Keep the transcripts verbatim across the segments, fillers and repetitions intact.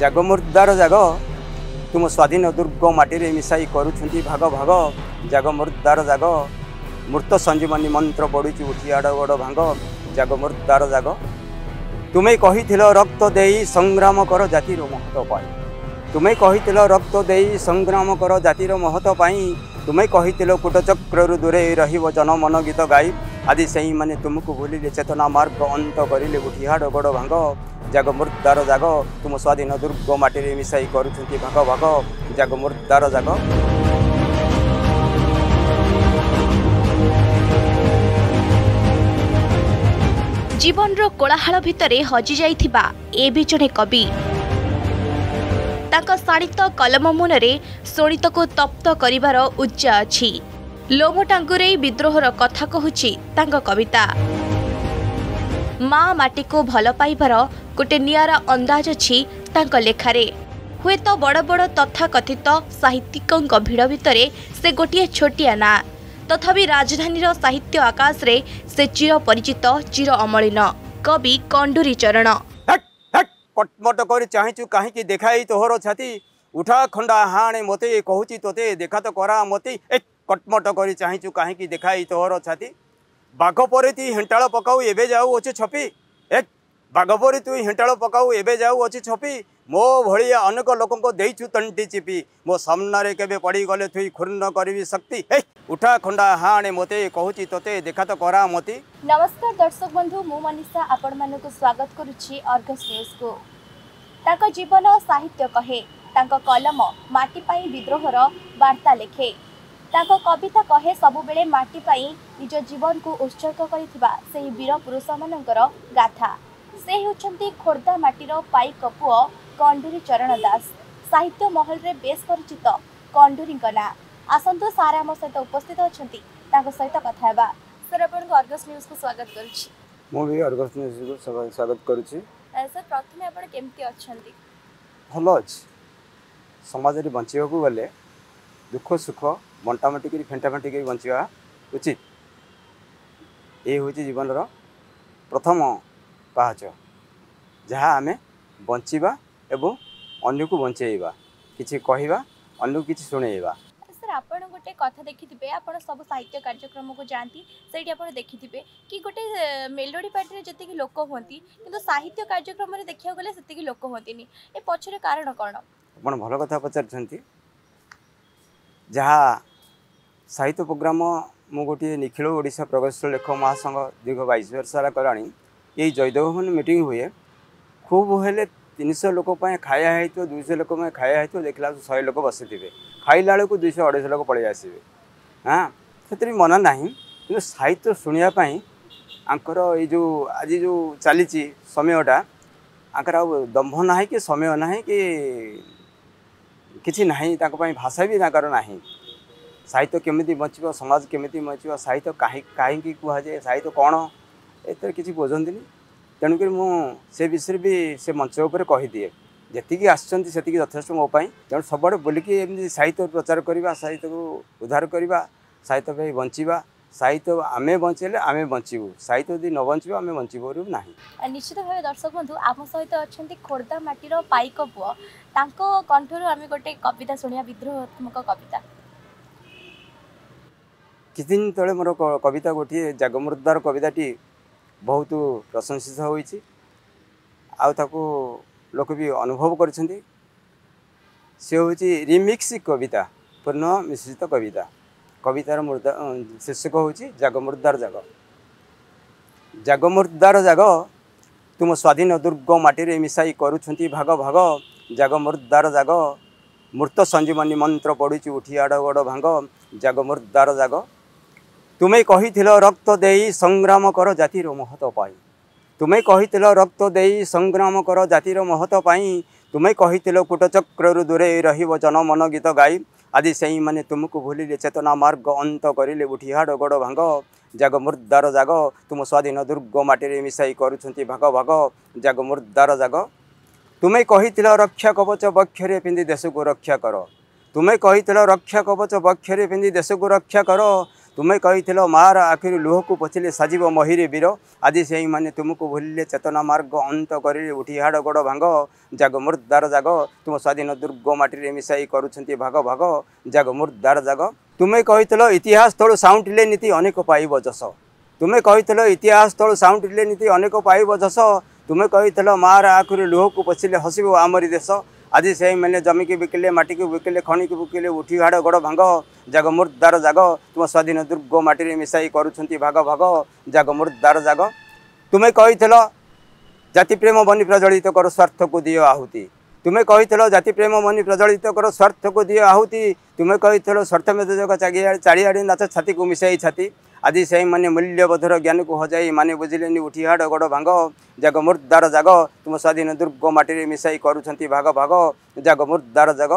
जगमुर्दार जग तुम स्वाधीन दुर्ग माटी मिशाई करुँच भाग भाग जगमुर्दार जग मूर्त संजीवनी मंत्र बढ़ुची उठी आड़ बड़ भांग जगमुर्दार जग तुम्हें कही रक्त देई संग्राम कर जातिर महत्व पाई तुम्हें कही रक्त देई संग्राम कर जातिर महत्व पाई तुम्हें कही कूटचक्रु दूरे रही जनमन गीत गाई आदि से ही मैंने तुमको भूलिले चेतना मार्ग अंत करिले उठी हाड़ बड़ भांग जगमुर्दार जग तुम स्वाधीन दुर्ग माटी मिशाई करुँच भाग भाग जगमुर्दार जग जीवन रो कोलाहल भितरे हजि जाइथिबा ए भी जड़े कवि ताका साड़ित कलम मुनरे सोणित को तप्त करिवार उच्चा अछि लोभ टांगुरे विद्रोहर कथा कहूछि तांका कविता माँ माटी को भल पाइबार गोटे नियारा अंदाज अछि तांका लेखारे हुए तो बड़ बड़ तथा कथित साहित्यिकंक भिड़ भितरे से गोटे छोटिया ना तथापि राजधानीर साहित्य आकाश रे से चिर परिचित चिर अमलिन कवि कण्डूरी चरण कटमट कर चाहचु कहीं देखाई तोहर छाती उठा खंडा हाणे मते कहूची तोते देखा तो करा मते कटमट कर चाहचु कहीं देखाई तोहर छाती बाघ परे तु हेंटाल पकाऊ एबे जाऊ अच्छे छपी एक बाघ परे तु हेंटाल पकाऊ एबे जाऊ अच्छे छपी मो भलिया अनेक लोकन को देइछु तंटी चिपी मो सामना रे केबे पड़ी गले थुई खुर्न करबी शक्ति ए उठा खंडा हाणे मते कहूची तोते देखा तो करा मती। नमस्कार दर्शक बंधु मु मनीषा आपण मानन को स्वागत करूची अर्गस न्यूज को। ताका जीवन साहित्य कहे ताका कलम माटी पाई विद्रोहर वार्ता लेखे ताको कविता कहे सबुबेले माटी पाई निज जीवन को उत्सर्ग करिथिबा सेही वीर पुरुष मानकर गाथा से होचंती खोर्धा माटीर पाइक पुओ कण्डूरी चरण दास साहित्य महल रे बेस परिचित कण्डूरी ना आसंतु सारे आम सहित उपस्थित अछंती ताको सहित कथा हेबा। सर आपन अर्गस न्यूज को स्वागत करूची। मो भी अर्गस न्यूज को स्वागत करूची। सर प्रथमे आपण केमती अछंती? भलो अछि। समाज रे बंचियो को गले दुख सुख बंटाबाटी कर फेटाफेटी कर बचा उचित ये हूँ जीवन प्रथम पाहच जहाँ आम बचा एवं अन्न को बचेवा कि कहवा अन्न कि शुणेवा। सर आप गोटे कथा देखिए आप सब साहित्य कार्यक्रम को जाती से देखिए कि गोटे मेलोडी पार्टी जी लोक हमें कि साहित्य कार्यक्रम देखा गले से लोक हमें ए पछर कारण कौन? आप भल कथा पचार जहाँ साहित्य प्रोग्राम मु गोटे निखिल ओडिशा प्रगतिशील लेखक महासंघ दीर्घ बाईस वर्ष सारा कलाणी यही जयदेव भवन मीटिंग हुए खूब हेले तीन सौ लोक खाया है तो दुई सौ लोक खाया है तो देखला सौ लोक बसी थे खाइला बेलू दुई सौ अढ़ाई लोक पलि आसवे हाँ से मना ना कि साहित्य शुणापी आंकर ये जो आज जो चली समयटा आंकर आ दम्भ ना कि समय ना कि किसी ना भाषा भी ना साहित्य केमी बचो समाज केमी बचो साहित्य कहीं कहीं कहुए साहित्य कौन ये किसी बोझंती तेणुक मुझे विषय भी से मंच उपदिए जी आसती से यथेष मोपाई तेणु सबुआड़े बोलिकी साहित्य प्रचार करवा साहित्य को उद्धार करवा साहित्य बचा साहित्य आमे बचेले आमे बचू साहित्य यदि न बचू आमे बचू ना। निश्चित भाव दर्शक बंधु आम सहित अच्छा खोर्धा माटीर पाइक पुओ तांको कंठर आम गोटे कविता शुणा विद्रोहात्मक कविता किछ दिन तले मोर कविता गोटे जगमुर्दार कविताटी बहुत प्रशंसित होइछि आउ ताको लोक भी अनुभव करछन्ति से होछि रिमिक्स कविता पूर्ण मिश्रित कविता कवितार मुर्दा शीर्षक हूँ जगमुर्दार जग जगमुर्दार जग तुम स्वाधीन दुर्ग माटी मिशाई करुँच भाग भाग जगमुर्दार जग मूर्त संजीवनी मंत्र बढ़ुची उठी आड़ बड़ भांग जगमुर्दार जग तुम्हें कही रक्त देई संग्राम कर जातिर महत्व पाई तुम्हें कही रक्त देई संग्राम कर जातिर महत्व पाई तुम्हें कही कूटचक्रु दूरे रही जनमन गीत गाई आदि से ही मैंने तुमको भूलिले चेतना मार्ग अंत करिले उठी हाड़ बड़ भांग जगमुर्दार जग तुम स्वाधीन दुर्ग माटी मिशाई करुँच भाग भाग जगमुर्दार जग तुम्हें कही रक्षा कवच बक्षरे पिंधि देश को रक्षा कर तुम्हें कही रक्षा कवच बक्षरे पिंधि देश को रक्षा कर तुम्हें कही मार आखिरी लुह को पोछले साजिब महिरे वीर आज से ही तुमको भूलिले चेतना मार्ग अंत करिले उठी हाड़ गोड़ भांग जाग मुर्दार जाग तुम स्वाधीन दुर्ग माटी मिसाई करुछंती भाग भाग जाग मुर्दार जाग। तुम्हें कही इतिहास तलु साउंटिले नीति अनेक पाइब जस। तुम्हें कही इतिहास तलु साउंटिले नीति अनेक पाइब जस। तुम्हें कही मार आखिरी लुह को पोछले हसिब आमरी देश आज से मैंने जमी की बिकिले माटी की बिकिले खणी की बिकिले उठी हाड़ गोड़ भांग जाग मुर्दार जाग तुम स्वाधीन दुर्ग माटी मिसाई करुछंती भाग भाग जाग मुर्दार जाग। तुम्हें कही जाति प्रेम बनी प्रज्वलित कर स्वार्थ को दियो आहुति। तुम्हें कही जाति प्रेम बनी प्रज्वलित कर स्वार्थ को दियो आहुति। तुम्हें कही स्वार्थ में जग चारिआड़े नाच छाती को मिसाई छाती आज से मैंने मूल्यबोधर ज्ञान को हजाई माने बुझिले उठी हाड़ गोड़ भांग जाग मुर्दार जाग तुम स्वाधीन दुर्ग माटी मिसाई करुछंती भाग भाग जाग मुर्दार जाग।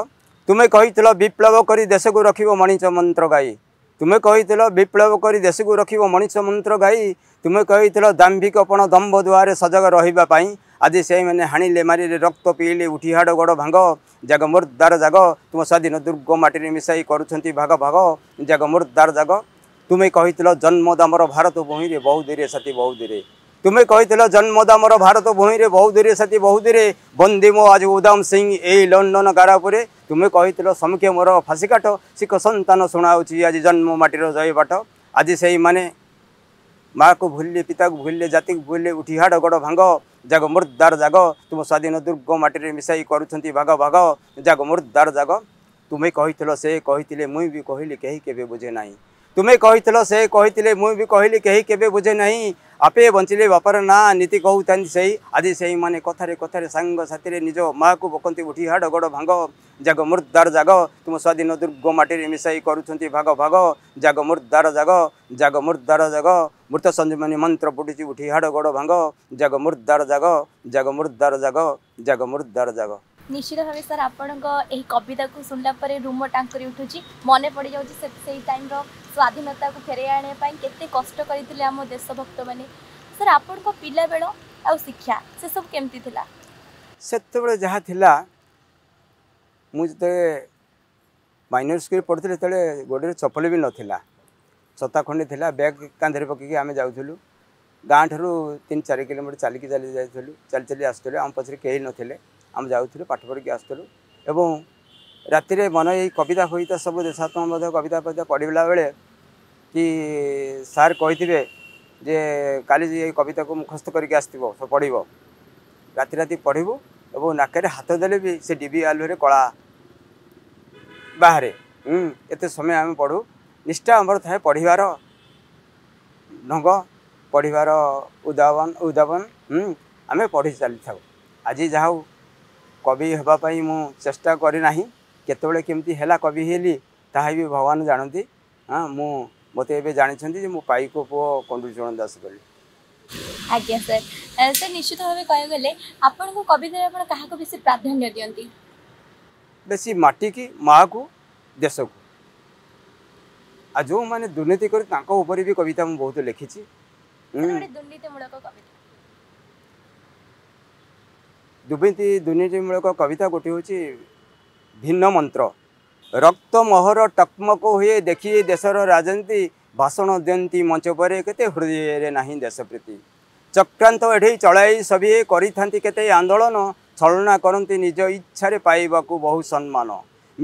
तुम्हें कही विप्लव करी देश को रखिबो मणिच मंत्र गाई। तुम्हें कही विप्लव करी देश को रखिबो मणिच मंत्र गाई। तुम्हें कही दाम्भिकपण दम्भ दुआरे सजग रहिबा पाई आज से मैंने हाणिले मारिले रक्त पीले उठी हाड़ गोड़ भांग जाग मुर्दार जाग तुम स्वाधीन दुर्ग माटी मिसाई करुछंती भाग भाग जाग मुर्दार जाग। तुम्हें कही जन्मदामर भारत भूमि रे बहु दूरे साथी बहु दूरे। तुम्हें कही जन्मदामर भारत भूमि रे बहु दूरे साथी बहु दूरे बंदी मो आज उदाम सिंह ए लंडन कारापुरे। तुम्हें कही समुखे मोर फाँसी काट शिख संतान शुणाऊँची आज जन्म माटीर जय बाट आज से मैंने माँ को भूलिले पिता को भूलिले जाति को भूलिले उठी हाड़ गोड़ भांग जाग मुर्दार जाग तुम स्वाधीन दुर्ग माटी मिसाई करुछंती भाग भाग जाग मुर्दार जाग। तुम्हें कही से कही मुई भी कहली कहीं केवे बुझे ना। तुम्हें कही से कही मुई भी कहली कहीं केवे बुझे ना आपे बंचिले बापर ना नीति कहता से आज से ही मैंने कथारे कथारे सांग साथी निज माँ को बकती उठी हाड़ गोड़ भांग जाग मुर्दार जाग तुम स्वाधीन दुर्ग माटी मिसाई करुछंती भाग भाग जाग मुर्दार जाग जाग मुर्दार जाग। मृत संजीवनी मंत्र फुटी उठी हाड़ गोड़ भांग जाग मुर्दार जाग जाग मुर्दार जाग जाग मुर्दार जाग। निश्चित भाव सर आपणी कविता को शुणला रूम टांकुरी उठू मन पड़ जाऊँगी टाइम स्वाधीनता को फेर आने के कष्ट करते आम देशभक्त मैंने सर आपण पिला बेल आ शिक्षा से सब केमती थिला से जहाँ थिला मुझे माइनर स्कूल पढ़ुले तेज गोड़े चपल भी नाला छता खंडे थिला बैग कांधे पकईक आम जाऊँ गाँ ठूँ तीन चार किलोमीटर चलिकी चली जाऊँ चली चली आसुलु आम पचर कहीं नाले आम जाऊँ पाठ पढ़ी आसुलु एवं राति मन ये कविता फविता सब देशात्मक कविता फविता पढ़ला बेले कि सार कही जे काली ये कविता को मुखस्त करके आसो पढ़ राति राति पढ़ू और नाकरे हाथ देले भी से डीबी आलुरे कला बाहरे एत समय आम पढ़ू निष्ठा आमर थाए पढ़ार ढंग पढ़ार उदाहरण उदाहरण आम पढ़ी चली था आज जाऊ कवि होगापाई मु चेष्टा करना केतवे केमती है कवि हेली ता भी भगवान जानती। हाँ मु मत ए जानी मो पाई को पु कण्डुरी चरण दास बोली। आज्ञा सर सर निश्चित भाव कह गले आपन को कविता आपन कहा को बेसी प्राधान्य दियंती बेसी माटी की माँ को देश को आ जो मैंने दुर्नीति करी तांको ऊपर भी कविता मु बहुत लिखी दुर्नीतिमूलक कविता दुर्नीति दुर्नीतिमूलक कविता गोटे हूँ भिन्न मंत्र रक्त मोहर टकमक हुए देखिए देशर राजनीति भाषण दियंती मंच पर केते हृदय नाही देश प्रीति चक्रांत एढ़े चलाई सभी करिथांती केते आंदोलन छलना करती निज इच्छा पाइबाकू बहु सम्मान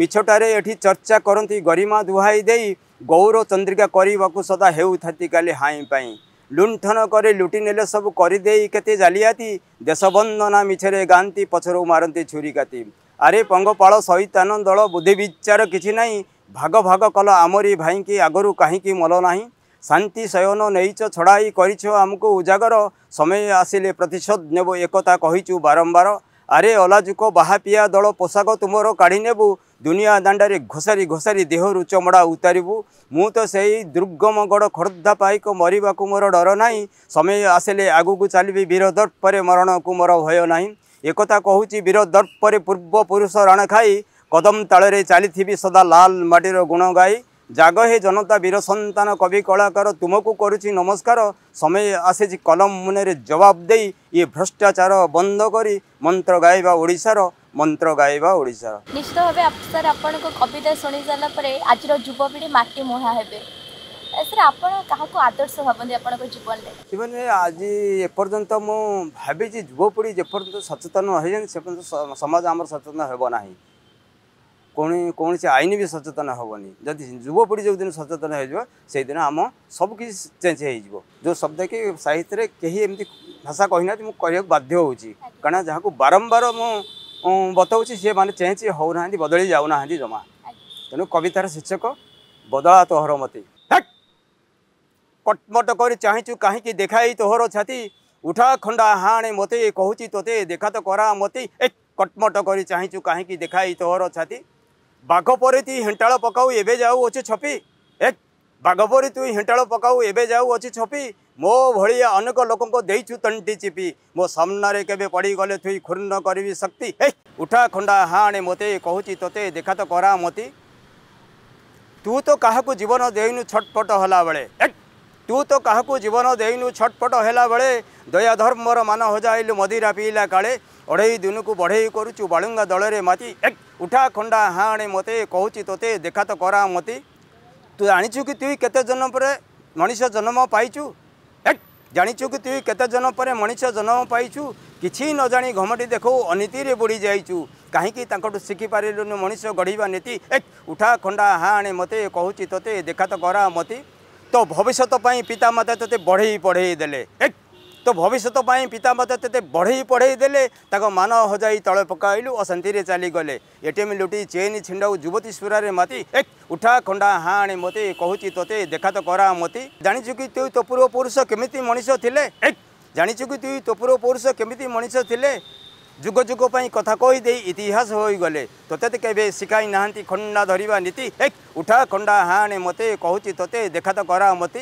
मिछटारे एठी चर्चा करती गरिमा दुहाई देई गौरव चंद्रिका करवाकू सदा हेउथांती काली हाई पाई लुंठन करे लुटी नेले सब करदेई केते जालियाती देशबंदना मिछरे गांती पछरो मारती छुरी काती अरे पंगपाल सैतान दल बुद्धि विचार किछि नाही भाग भाग कल आमरी भाई की आगरू कहीं मल ना शांति शयन नहींच छड़ाई करिछो आमको उजागर समय आसिले प्रतिशोध नेबो एकता कहिचु बारंबार अरे अलाजुक बाहापिया दल पोशाक तुमरो काढ़ी नेबू दुनिया दांडारे घोसारी घोसारी देहरु चमड़ा उतारू मु तो सही दुर्गम गड़ खर्धा पाइक मरवा मोर डर ना समय आसिले आगू चलि वीर दर्पे मरण को मोर भय ना एकता कहूँ वीर दर्पे पूर्व पुरुष रण खाई कदम ताल चली सदा लाल माटीर गुण गाई जाग हे जनता वीर संतान कवि कलाकार तुमको करुची नमस्कार समय आसे कलम मुनरे जवाब दे ये भ्रष्टाचार बंद करी मंत्र गाइबा ओडिसार मंत्र गाइबा ओडिसार। निश्चित भाव सर आपन को कविता सुनी सारा आज युवपीढ़ी माटी मुहा हेबे सर आप आदर्श भावती आप जीवन में जीवन में आज एपर्यंत मुझे युवपीढ़ी जपर्यंत सचेतन हो समाज आम सचेतन होना कौन से आईन भी सचेतन हेनी जब युवपीढ़ी जो दिन सचेतन होद आम सबकि चेंज हो जो शब्द कि साहित्य कहीं एमती भाषा कही ना मुझे बाध्य हो कहीं जहाँ को बारंबार मुझे बताऊँ सी मैंने चेंज होना बदली जाऊना जमा तेणु कवितार शीर्षक बदला तोहर मती कटमट कर चाहचु कहीं देखाई तोहर छाती उठा खंडा हाणे मते कहूची तोते देखा तो करा मती ए कटमट कर चाहचु कहीं देखाई तोहर छाती बाघ पर तु हेंटाड़ पकाऊ एबे जाऊ अच्छी छपी ए बाघ पर तु हेंटाड़ पकाऊ एबे जाऊ अच्छी छपी मो भलिया अनेक लोकों देइछु तंटी चिपी मो सामने केबे पड़ी गले थुई खुर्ण करबी शक्ति ए उठा खंडा हाणे मते कहूची तोते देखा तो करा मती तू तो काहकु जीवन देनु छटपट होला बेले तू तो काहकु जीवन देनु छटपट होला बेले दया धर्मर मान हो जाइलु मदिरा पीला काले अढ़ई दिन को बढ़ई करूचु बालुंगा दलरे माती एक उठा खंडा हाणे मते कहूची तोते देखा तो करा मती तू जानिचु कि तुई केते जन्म परे मनीष जन्म पाइचु एक जानिचु कि तुई केते जन्म परे मनीष जन्म पाइचु किछि न जानी घमटी देखो अनिति रे बुड़ी जाइचु कहीं तांकटु शिखी पारिलुनु मनीष गढ़ीबा नीति एक उठा खंडा हाणे मते कहूची तोते देखा तो करा मती तो भविष्यत पाई पिता माता तोते बढ़ई पढ़ई देले एक तो भविष्यत पाई पिता माता तोते बढ़ई पढ़ई देले ताको मान हजाई तले पकाइलु अशांति रे चली गले एटीएम लुटी चेन छिंडाऊ युवती सुरा रे माती एक उठा खंडा हाणे मते कहूची तोते देखा तो करा मती जानिचु कि तू तो पूर्व पुरुष केमिति मनीष थिले एक जानिचु कि तू तो पूर्व पुरुष केमिति मनीष थिले जुग जुग पाई कथा कही दे इतिहास हो गले तोते तो केबे सिखाई नाहंती खंडा धरिबा नीति एक उठा खंडा हाणे मते कहूची तोते देखा तो करा मती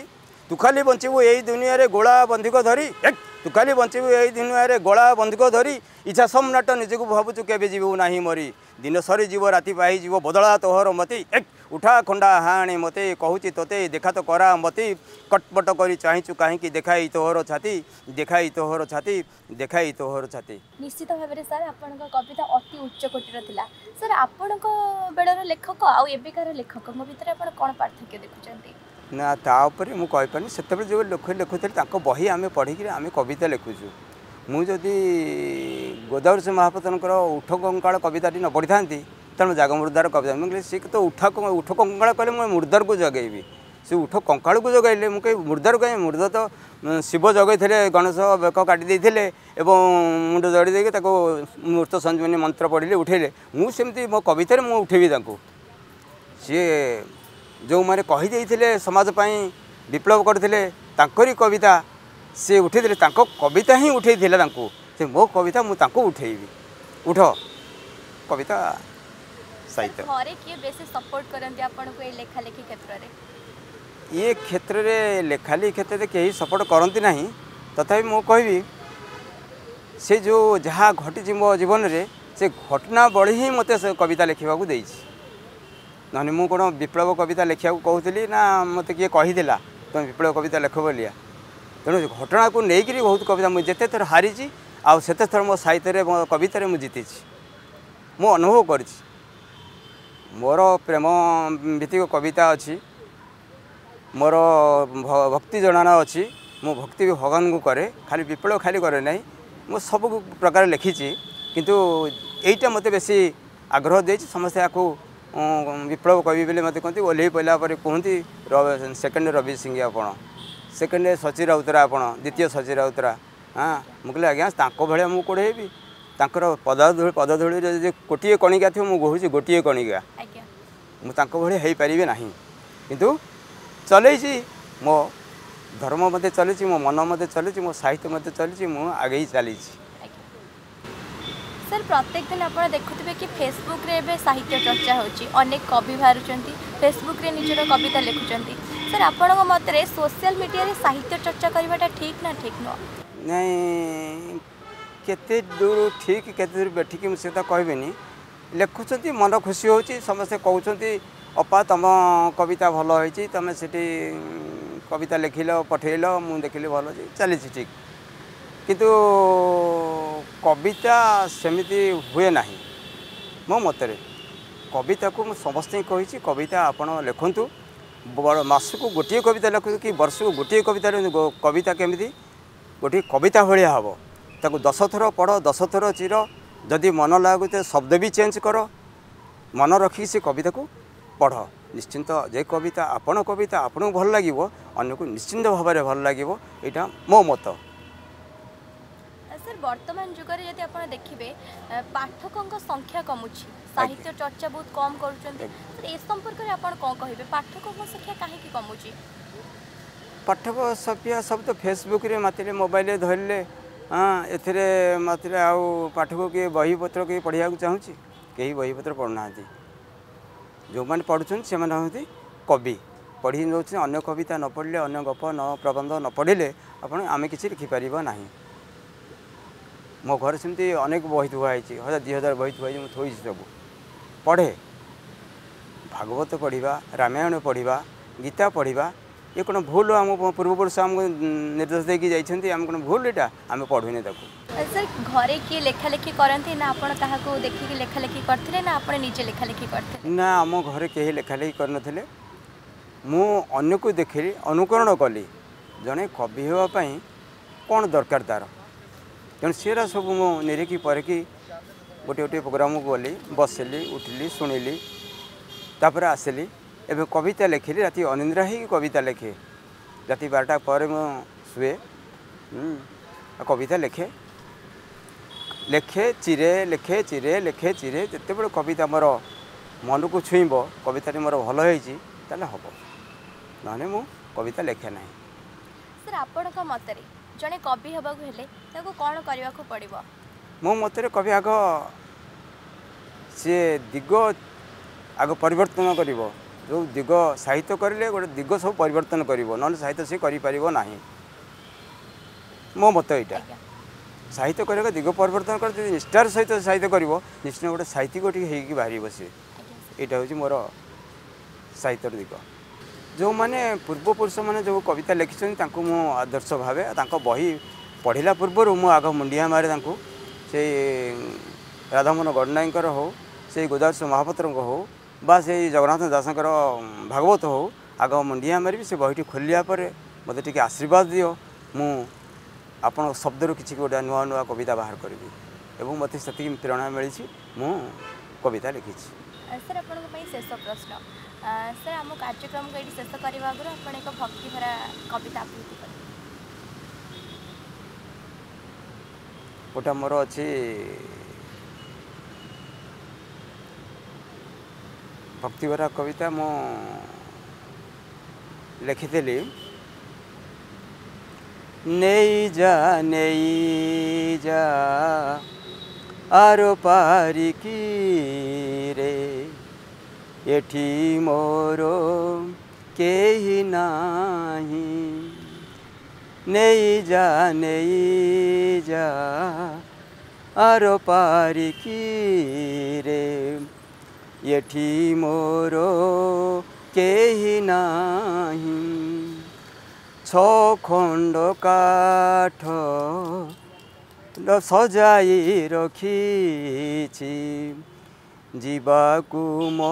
तू खाली बंचबू यही दुनिया रे गोला बंधुक धरी एक तू खाली बंचबू यही दुनिया रे गोला बंधुक धरी इच्छा सम्राट निजकू भावुचु केबे जीवू नाही मरी दिन सरी जीव राति पाई जीव बदला तोहर मती एक उठा खंडा हाणे मते कहूची तोते देखा तो करा मती कटपट करी चाहचु कहीं देखाई तोहर छाती देखाई तोहर छाती देखाई तोहर छाती। निश्चित भाव में सर आपण कविता अति उच्च कोटीर थिला सर आपण बेलर लेखक आउ एबिकार लेखक मो भितर आपण कोन पार्थक्य देखुचंती ना तापर मु कहि पनी सेते जो लोक लेखुथि ताको बही आमे पढि कि आमे कविता लेखुछु मु जदी गोदावर से महापतनकर उठ कंकाल कविता न पढ़ी था तेना जगमुर्दार कविता मुझे सी तो उठा उठ कंकाल कहे मुझे मुर्दार को जगेबी सी उठ कंकाल को जगैले मुझे मुर्दार कहीं मुर्दा तो शिव जगैले गणेश बेक काटिदे मुंड जड़ीदे मूर्त संजीवनी मंत्र पढ़िले उठेले मुझे मो कवित मुझे उठेबी सी जो मैंने कहीदे समाजपाई विप्लव करते कविता सी उठे कविता ही उठे से मो कविता मुझे उठेबी उठ कविता साहित्य सपोर्ट करते आपन को ये लेखालेखी क्षेत्र में ये क्षेत्र में लेखालेखी क्षेत्र में कहीं सपोर्ट करती ना तथापि मो कहि से जो जहाँ घटी मो जीवन में से घटना बड़ी ही मते कविता लिखा दे नु कौन विप्लव कविता लिखा कहूली ना मत किए कहीदे तुम विप्लव कविता लिख बोलिया तेणु घटना को लेकर बहुत कविता मुझे जिते थर हारी आउ से थर मो साहित्य मो कवित मुझे जीति मो अनुभव कर मोर प्रेम भित्तिक कविता अच्छी मोर भक्ति जनाना अच्छी मो भक्ति भी भगवान को करे खाली विप्लव खाली करे ना मु सब प्रकार लिखी किंतु यहीटा मत बेसी आग्रह दे समस्ते या विप्लव कवि बोले मत कहते ओल्ह पड़ा पर कहते सेकेंड रवि सिंह आपण सेकेंड सची राउतरा आपण द्वितीय सची राउतरा हाँ मुझे आज्ञा भाया मुझे कौड़ेबी पदाधूली पदाधूली गोटे कणिका थी मुझे कहूँ गोटे कणिका मुझे भाई हो पारे ना किंतु चलैसी मो धर्म मत चलती मो मन मत चलती मो साहित्य मत चलती मु आगे चली सर प्रत्येक दिन आप देखुए कि फेसबुक रे साहित्य चर्चा होने कवि बाहर फेसबुक रे निजर कविता लिखुंट सर आपण मतरे सोशल मीडिया साहित्य चर्चा करवाटा ठीक ना ठीक नुह नहीं केते दूर ठीक केते दूर बैठिकी मुझे तो कहबेनी लिखुंट मन खुशी हो समस्ते कहते हैं अपा तुम कविता भल हो तुम से कविता लिखिल पठेल मुझे देखिली भल चली ठीक किंतु कविता सेमती हुए ना मो मतरे कविता को समस्ते कही कविता आपड़ लिखतु मासक गोटे कविता लिखु कि वर्ष को गोटे कविता कविता केमी गोटे कविता भाया हे ताकू दस थर पढ़ दस थर चीर जदि मन लगुए शब्द भी चेंज कर मन रखिक से कविता को पढ़ निश्चिंत जे कविता आपण कविता आपन भल लगे अन्न को निश्चिंत भाव में भल लगे यहाँ मो मत। सर वर्तमान जुगर यदि आप देखिए पाठकों संख्या कमुची साहित्य चर्चा बहुत कम कर संपर्क में आप कहे पाठकों संख्या कहीं कमुची पाठक संख्या सब तो फेसबुक रे मात्र मोबाइल धरले हाँ ए मात्र आठक किए बहीपत्र किए पढ़ा चाहूँगी कहीं बहीपत्र पढ़ुना जो मैंने पढ़ुन से हमें कवि पढ़ी नौ अन्न कविता न पढ़ले अन्न गप न प्रबंध न पढ़ले आम कि लिखिपर ना मो घर सेमती अनेक बही थुआई हजार दि हजार बही थुआई मुझे सब पढ़े भागवत पढ़ा रामायण पढ़ा गीता पढ़ा ये कौन भूल आम पूर्वपुरुष आम निर्देश देकी जाइए आम कौन भूल यहाँ आम पढ़ुने सर घरे किए लेखालेखी करते ना आप देखिए लेखालेखी करते ना आप निजे लेखालेखी करते ना आम घर कहीं लेखालेखी करन मुझे को देखिली अनुकरण कली जड़े कवि होगापी कौन दरकार तार तेना सीरा सब मुझे निरीखी परखी गोटे गोटे प्रोग्राम को गली बसली उठिली शुणिली तापर आसली एवं कविता लेखिली राति अनिंद्रा ही कविता लेखे राति बारटा पर मुए कविता लेखे लेखे चिरे लेखे चिरे लेखे चिरे जिते बड़े कविता मोर मन को छुईब कविता मोर भल होती हम ना मु कविता लेखे ना। सर आपण मतरे जड़े कवि होगाकूले कौन करने को पड़ो मो मतरे कवि आग सी दिग आग परिवर्तन कर जो दिग साहित्य करें गोटे दिग सब परिवर्तन कर साहित्य सी करना मो मत यहाँ साहित्य कर दिग परिवर्तन कर निष्ठार सहित साहित्य कर निश्चित गोटे साहित्यिक बाहर बसे यहाँ हूँ मोर साहित्य दिग जो मैंने पूर्वपुरुष मैंने जो कविता लिखी मुझे आदर्श भावे बही पढ़ला पूर्वर मु आग मुंडिया मारे से राधामोहन गणनायकर हो से गोदावरी महापात्र हो बा से जगन्नाथ दास भागवत हो आग मुंडिया मारे से बहीटी खोलिया मत टे आशीर्वाद दियो मु आप शब्दर किसी गोटे नुआ नुआ कविता बाहर करी एवं मत से प्रेरणा मिली मु कविता लिखी। सर आप शेष प्रश्न सर आम कार्यक्रम को ये शेष करने आगे आप एक भक्ति भरा कविता आपूर्ति गोटा मोर अच्छी भक्तिभरा कविता मु लिखी नहीं जा नहीं जा आरो पारी की रे एठी मोरो केही नाही नहीं जा नहीं जा आरो पारी की रे एठी मोरो केही नाही छो खंड काठ सजाई रखीची जीवाकु मो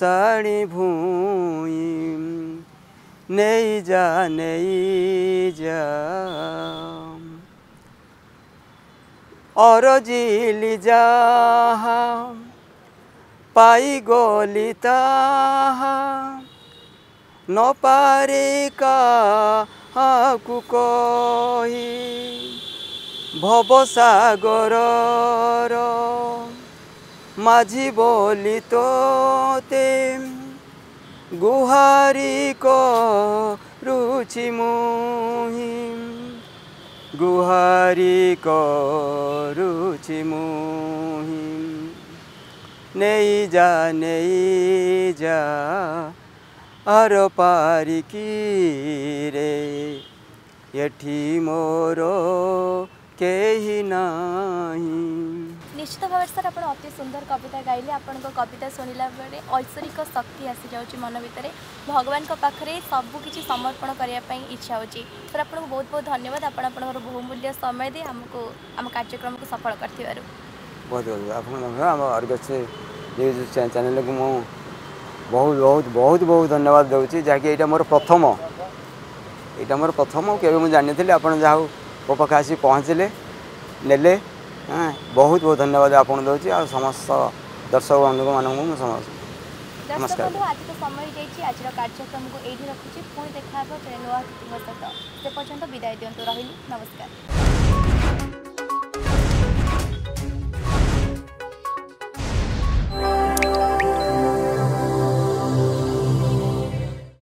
साड़ी भूई नहीं जा नहीं जा और जिली जा पाई गोलिता न पारे का हाकु कोही भव सागर माझी बोली तो ते गुहारी को रुचि मुहि गुहारी को रुचि मुहि नहीं जा नहीं जा आरो पारी की रे एठी मोरो केही नाही। निश्चित भाव सर आप अति सुंदर कविता गाइले आपण को कविता सुनिला बेले ऐश्वरिक शक्ति आसी जाउची मन भितर भगवान को पाखरे सबु किछि समर्पण करिया पई इच्छा होची। सर आपन को बहुत बहुत धन्यवाद आपण आपनर बहुमूल्य समय दे हमको हम कार्यक्रम को सफल करथिबारु बहुत बहुत आप अर्गस न्यूज चैनल को बहुत बहुत बहुत बहुत धन्यवाद दूसरी जहाँकि मोर प्रथम यहाँ मोर प्रथम के जानी आप मो पाखे आसी पहुँचले ने बहुत बहुत धन्यवाद आपन दूसरी आ समस्त दर्शक बंधु मानक नमस्कार। आज तो समय आज कार्यक्रम को ये रखुच्छे पुणी देखा नुआ से पर्यटन विदाय दिखाँ रही नमस्कार।